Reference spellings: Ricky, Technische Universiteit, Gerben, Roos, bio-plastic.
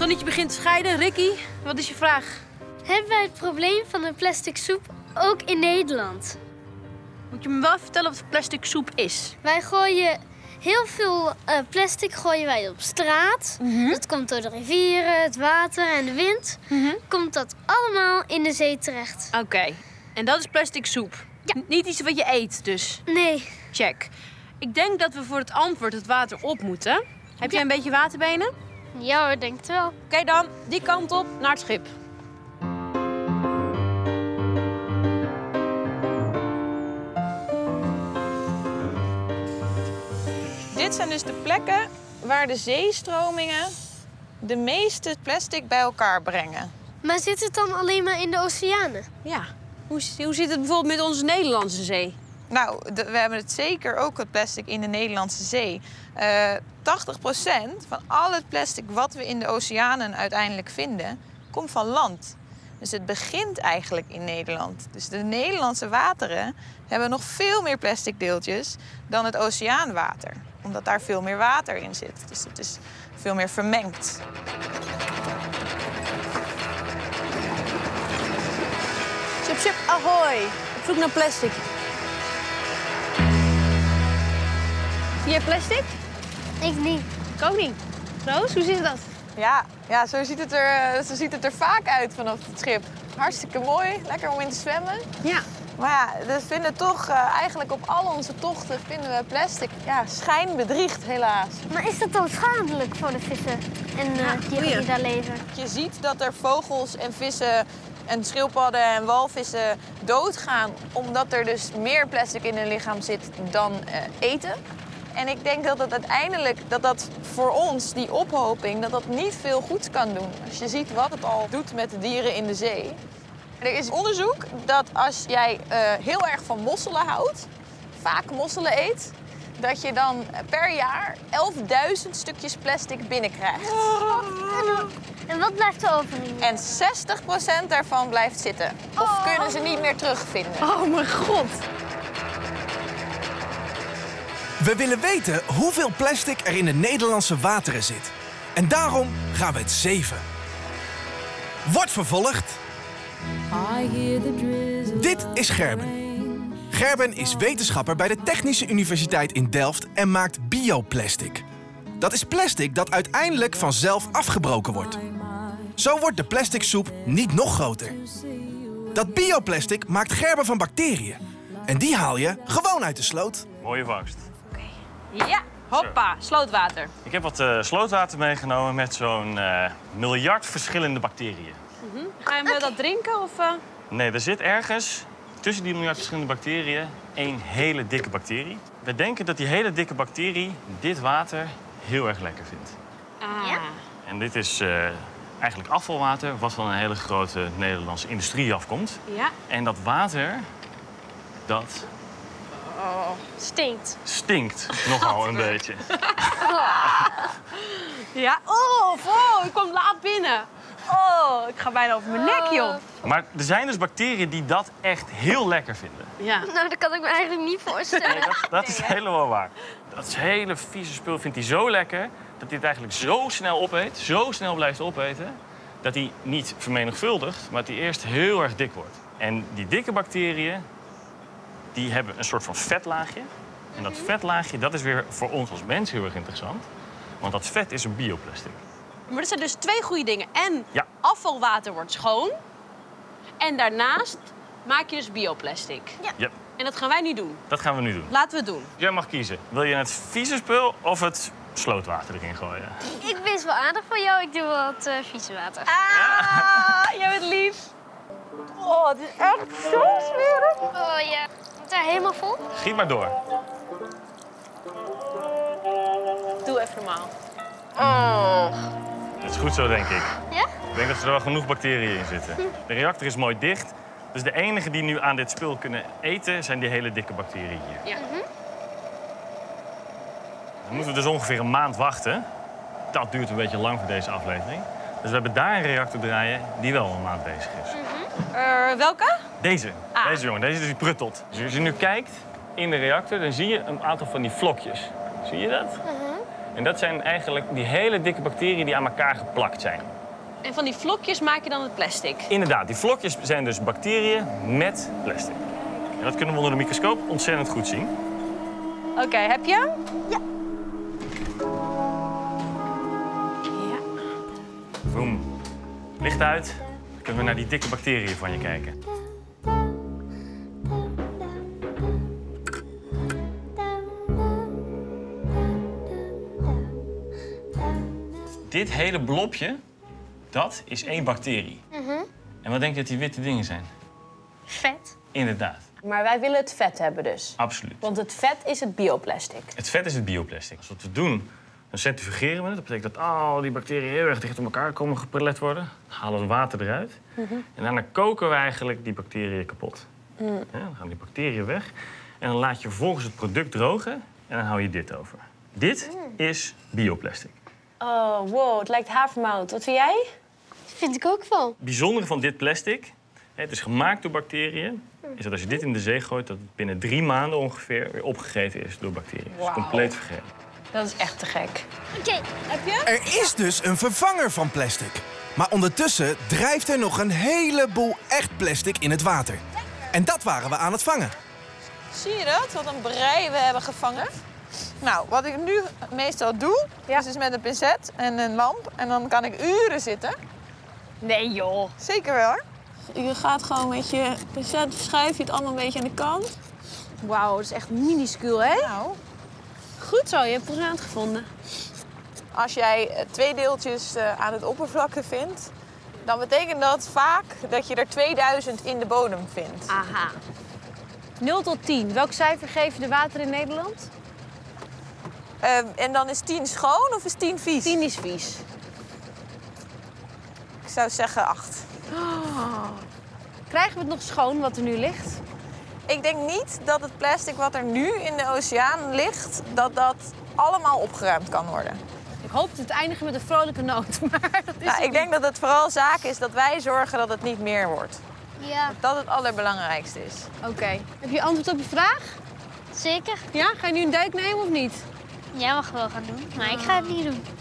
Zonnetje begint te scheiden. Ricky, wat is je vraag? Hebben wij het probleem van de plastic soep ook in Nederland? Moet je me wel vertellen wat plastic soep is? Wij gooien heel veel plastic gooien wij op straat. Dat komt door de rivieren, het water en de wind. Komt dat allemaal in de zee terecht. Oké. En dat is plastic soep? Ja. Niet iets wat je eet dus? Nee. Check. Ik denk dat we voor het antwoord het water op moeten. Heb jij een beetje waterbenen? Ja hoor, denk het wel. Oké, dan, die kant op naar het schip. Dit zijn dus de plekken waar de zeestromingen de meeste plastic bij elkaar brengen. Maar zit het dan alleen maar in de oceanen? Ja. Hoe zit het bijvoorbeeld met onze Nederlandse zee? Nou, we hebben het zeker ook het plastic in de Nederlandse zee. 80% van al het plastic wat we in de oceanen uiteindelijk vinden, komt van land. Dus het begint eigenlijk in Nederland. Dus de Nederlandse wateren hebben nog veel meer plastic deeltjes dan het oceaanwater. Omdat daar veel meer water in zit. Dus het is veel meer vermengd. Chip, chip, ahoy. Op zoek naar plastic. Zie jij plastic? Ik niet. Ik ook niet. Roos, hoe zit dat? Ja, zo ziet het er vaak uit vanaf het schip. Hartstikke mooi, lekker om in te zwemmen. Ja. Maar ja, we vinden toch eigenlijk op al onze tochten vinden we plastic schijnbedriegt, helaas. Maar is dat dan schadelijk voor de vissen en dieren die daar leven? Je ziet dat er vogels en vissen en schildpadden en walvissen doodgaan, omdat er dus meer plastic in hun lichaam zit dan eten. En ik denk dat het uiteindelijk, dat voor ons, die ophoping, dat niet veel goeds kan doen. Als je ziet wat het al doet met de dieren in de zee. Er is onderzoek dat als jij heel erg van mosselen houdt, vaak mosselen eet, dat je dan per jaar 11.000 stukjes plastic binnenkrijgt. En wat blijft er over? En 60% daarvan blijft zitten. Of kunnen ze niet meer terugvinden. Oh mijn god. We willen weten hoeveel plastic er in de Nederlandse wateren zit. En daarom gaan we het zeven. Wordt vervolgd. Dit is Gerben. Gerben is wetenschapper bij de Technische Universiteit in Delft en maakt bioplastic. Dat is plastic dat uiteindelijk vanzelf afgebroken wordt. Zo wordt de plasticsoep niet nog groter. Dat bioplastic maakt Gerben van bacteriën. En die haal je gewoon uit de sloot. Mooie vangst. Ja, hoppa, slootwater. Ik heb wat slootwater meegenomen met zo'n 1 miljard verschillende bacteriën. Gaan we dat drinken? Of, Nee, er zit ergens tussen die 1 miljard verschillende bacteriën 1 hele dikke bacterie. We denken dat die hele dikke bacterie dit water heel erg lekker vindt. Ah. En dit is eigenlijk afvalwater wat van een hele grote Nederlandse industrie afkomt. Ja. En dat water, dat... Oh, stinkt. Stinkt nogal een beetje. Ja, oh, ik kom laat binnen. Oh, ik ga bijna over mijn nek, joh. Maar er zijn dus bacteriën die dat echt heel lekker vinden. Ja. Nou, dat kan ik me eigenlijk niet voorstellen. Nee, dat is helemaal waar. Dat hele vieze spul vindt hij zo lekker dat hij het eigenlijk zo snel opeet, zo snel blijft opeten, dat hij niet vermenigvuldigt, maar dat hij eerst heel erg dik wordt. En die dikke bacteriën, die hebben een soort van vetlaagje. En dat vetlaagje, dat is weer voor ons als mens heel erg interessant. Want dat vet is een bioplastic. Maar er zijn dus 2 goede dingen. En afvalwater wordt schoon. En daarnaast maak je dus bioplastic. Ja. Yep. En dat gaan wij nu doen. Dat gaan we nu doen. Laten we het doen. Jij mag kiezen. Wil je het vieze spul of het slootwater erin gooien? Ik wist wel aardig van jou. Ik doe wel het vieze water. Ah, jij bent lief. Oh, het is echt zo smerig. Oh ja. Is het daar helemaal vol? Giet maar door. Doe even normaal. Oh. Dat is goed zo, denk ik. Ja? Ik denk dat er wel genoeg bacteriën in zitten. De reactor is mooi dicht. Dus de enigen die nu aan dit spul kunnen eten, zijn die hele dikke bacteriën hier. Ja. Dan moeten we dus ongeveer 1 maand wachten. Dat duurt een beetje lang voor deze aflevering. Dus we hebben daar een reactor draaien die wel 1 maand bezig is. Welke? Deze. Ah. Deze jongen. Deze is die pruttelt. Dus als je nu kijkt in de reactor, dan zie je een aantal van die vlokjes. Zie je dat? En dat zijn eigenlijk die hele dikke bacteriën die aan elkaar geplakt zijn. En van die vlokjes maak je dan het plastic? Inderdaad, die vlokjes zijn dus bacteriën met plastic. En dat kunnen we onder de microscoop ontzettend goed zien. Oké, heb je hem? Ja. Boom. Licht uit. Dan kunnen we naar die dikke bacteriën van je kijken. Dit hele blobje, dat is één bacterie. En wat denk je dat die witte dingen zijn? Vet. Inderdaad. Maar wij willen het vet hebben dus? Absoluut. Want het vet is het bioplastic? Het vet is het bioplastic. Dus wat we doen, dan centrifugeren we het. Dat betekent dat al die bacteriën heel erg dicht op elkaar komen geprelet worden. Dan halen we water eruit. En daarna koken we eigenlijk die bacteriën kapot. Ja, dan gaan die bacteriën weg. En dan laat je vervolgens het product drogen en dan hou je dit over. Dit is bioplastic. Oh, wow, het lijkt havermout. Wat vind jij? Dat vind ik ook wel. Het bijzondere van dit plastic, het is gemaakt door bacteriën, is dat als je dit in de zee gooit, dat het binnen 3 maanden ongeveer weer opgegeten is door bacteriën. Wow. Dus compleet vergeten. Dat is echt te gek. Oké, heb je? Er is dus een vervanger van plastic. Maar ondertussen drijft er nog een heleboel echt plastic in het water. En dat waren we aan het vangen. Zie je dat? Wat een brei we hebben gevangen. Nou, wat ik nu meestal doe, is dus met een pincet en een lamp. En dan kan ik uren zitten. Nee joh. Zeker wel. Je gaat gewoon met je pincet, schuif je het allemaal een beetje aan de kant. Wauw, dat is echt minuscuul, hè? Nou. Goed zo, je hebt het raad gevonden. Als jij 2 deeltjes aan het oppervlakte vindt, dan betekent dat vaak dat je er 2000 in de bodem vindt. Aha. 0 tot 10. Welk cijfer geef je de water in Nederland? En dan is 10 schoon of is 10 vies? 10 is vies. Ik zou zeggen 8. Oh. Krijgen we het nog schoon wat er nu ligt? Ik denk niet dat het plastic wat er nu in de oceaan ligt, dat dat allemaal opgeruimd kan worden. Ik hoop dat het eindigt met een vrolijke noot, maar dat is nou, ik denk dat het vooral zaak is dat wij zorgen dat het niet meer wordt. Ja. Dat dat het allerbelangrijkste is. Oké. Heb je antwoord op je vraag? Zeker. Ja? Ga je nu een duik nemen of niet? Jij mag wel gaan doen, maar ik ga het niet doen.